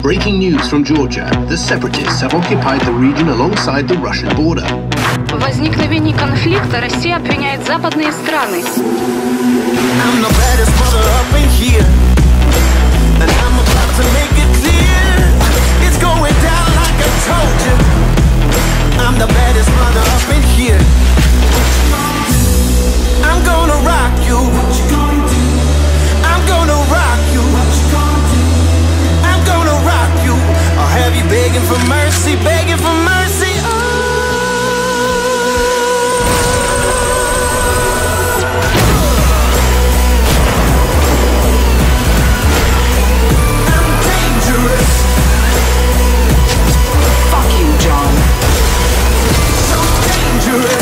Breaking news from Georgia. The separatists have occupied the region alongside the Russian border. Возникновение конфликта Россия обвиняет западные страны. Begging for mercy, oh. I'm dangerous. Fuck you, John. So dangerous.